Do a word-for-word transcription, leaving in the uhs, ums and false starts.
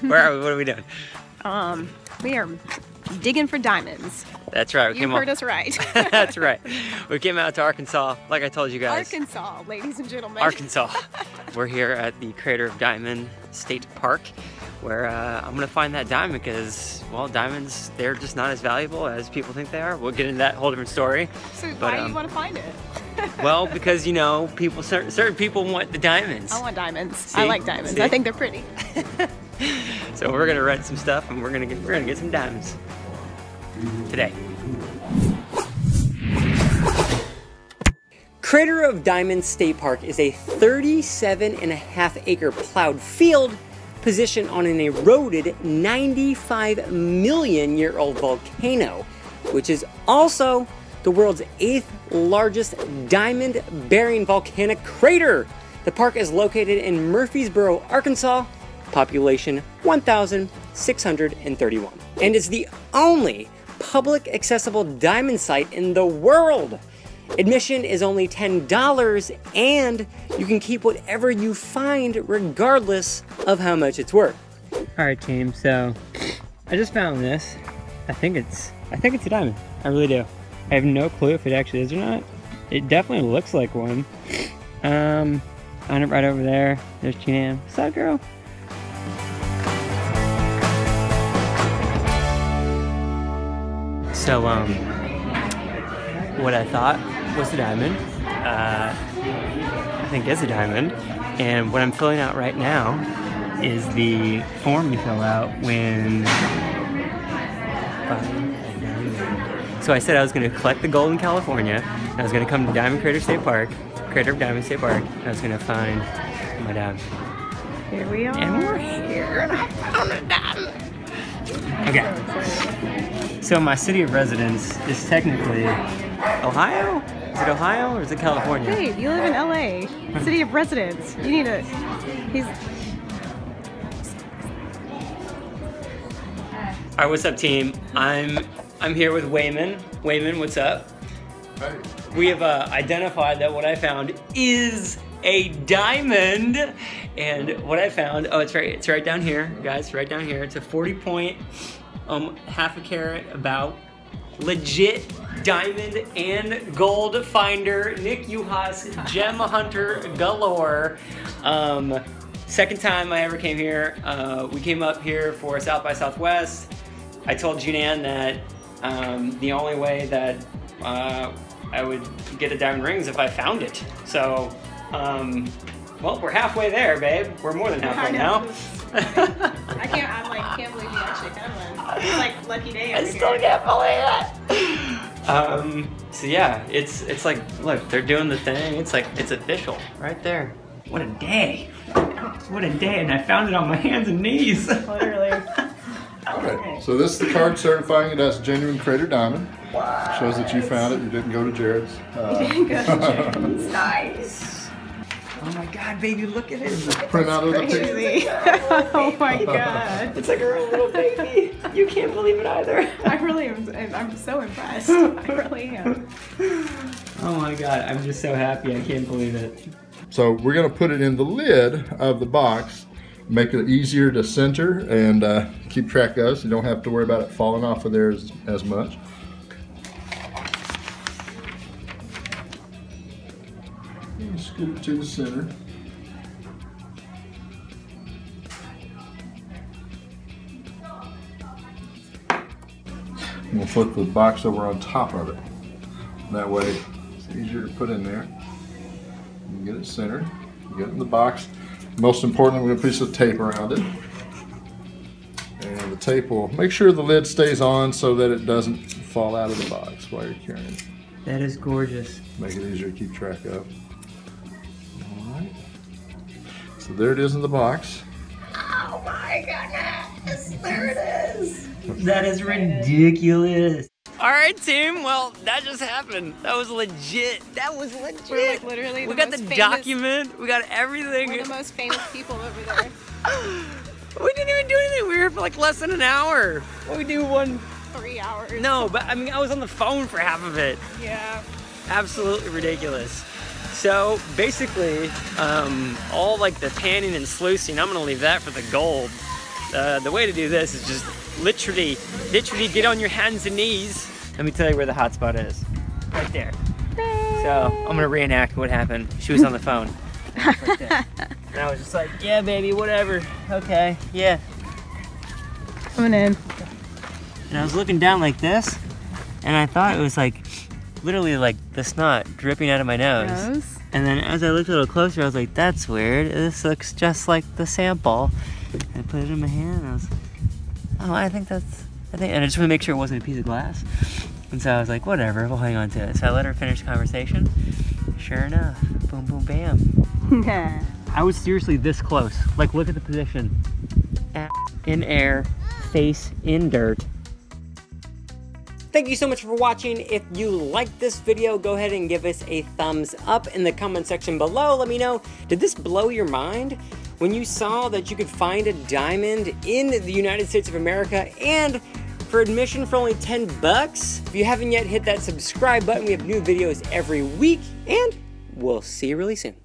Where are we? What are we doing? Um, we are digging for diamonds. That's right. We you heard out. us right. That's right. We came out to Arkansas, like I told you guys. Arkansas, ladies and gentlemen. Arkansas. We're here at the Crater of Diamonds State Park, where uh, I'm gonna find that diamond because, well, diamonds, they're just not as valuable as people think they are. We'll get into that whole different story. So but, why um, do you wanna find it? Well, because, you know, people, certain, certain people want the diamonds. I want diamonds. See? I like diamonds. See? I think they're pretty. So we're gonna rent some stuff and we're gonna get, we're gonna get some diamonds today. Crater of Diamonds State Park is a thirty-seven and a half acre plowed field positioned on an eroded ninety-five million year old volcano, which is also the world's eighth largest diamond bearing volcanic crater. The park is located in Murfreesboro, Arkansas, population one thousand six hundred thirty-one. And it's the only public accessible diamond site in the world. Admission is only ten dollars and you can keep whatever you find regardless of how much it's worth. All right team, so I just found this. I think it's, I think it's a diamond. I really do. I have no clue if it actually is or not. It definitely looks like one. Um, on it right over there. There's Junan. What's up, girl? So, um, what I thought was a diamond, uh, I think is a diamond, and what I'm filling out right now is the form you fill out when... Uh, so I said I was going to collect the gold in California, I was going to come to Diamond Crater State Park, Crater of Diamond State Park, and I was going to find my diamond. Here we are. And we're here, and I found a diamond. Okay, so my city of residence is technically Ohio? Is it Ohio or is it California? Hey, you live in L A. City of residence. You need a... He's... All right, what's up, team? I'm I'm here with Wayman. Wayman, what's up? Hey. We have uh, identified that what I found is a diamond, and what I found, oh, it's right, it's right down here, guys, right down here. It's a forty point, um, half a carat, about legit diamond and gold finder, Nick Uhas, gem hunter galore. Um, second time I ever came here. Uh, we came up here for South by Southwest. I told Junan that um, the only way that uh, I would get a diamond ring is if I found it. So. Um, well, we're halfway there, babe. We're more than halfway now. I can't, I'm like, can't believe you actually got one. It's like lucky day. I still can't believe it. Um, so yeah, it's, it's like, look, they're doing the thing. It's like, it's official right there. What a day. What a day. And I found it on my hands and knees. Literally. All right. So this is the card certifying it as a genuine crater diamond. Wow. Shows that you found it and didn't go to Jared's. Uh, you didn't go to Jared's. Nice. Oh my God, baby, look at it. Print out of the picture. Oh my God. It's like her own little baby. You can't believe it either. I really am. I'm so impressed. I really am. Oh my God, I'm just so happy. I can't believe it. So we're going to put it in the lid of the box, make it easier to center and uh, keep track of, so you don't have to worry about it falling off of there as, as much. Scoop it to the center. And we'll flip the box over on top of it. That way it's easier to put in there. You can get it centered, get it in the box. Most importantly, we're going to put a piece of tape around it. And the tape will make sure the lid stays on so that it doesn't fall out of the box while you're carrying it. That is gorgeous. Make it easier to keep track of. So there it is in the box. Oh my goodness, there it is. That is ridiculous. All right, team, well, that just happened. That was legit. That was legit. We're like literally we the got most the famous, document, we got everything. We're the most famous people over there. We didn't even do anything. We were here for like less than an hour. What we do one? Three hours. No, but I mean, I was on the phone for half of it. Yeah. Absolutely ridiculous. So basically, um, all like the panning and sluicing, I'm gonna leave that for the gold. uh, the way to do this is just literally, literally get on your hands and knees. Let me tell you where the hot spot is. Right there. So I'm gonna reenact what happened. She was on the phone. Right there. And I was just like, yeah, baby, whatever. Okay, yeah. Coming in. And I was looking down like this, and I thought it was like, literally like the snot dripping out of my nose. nose. And then as I looked a little closer, I was like, that's weird. This looks just like the sample. And I put it in my hand, and I was like, oh, I think that's, I think, and I just wanna make sure it wasn't a piece of glass. And so I was like, whatever, we'll hang on to it. So I let her finish the conversation. Sure enough, boom, boom, bam. I was seriously this close. Like, look at the position. Ass in air, face in dirt. Thank you so much for watching. If you liked this video, go ahead and give us a thumbs up in the comment section below. Let me know, did this blow your mind? When you saw that you could find a diamond in the United States of America, and for admission for only ten bucks. If you haven't yet, hit that subscribe button. We have new videos every week, and we'll see you really soon.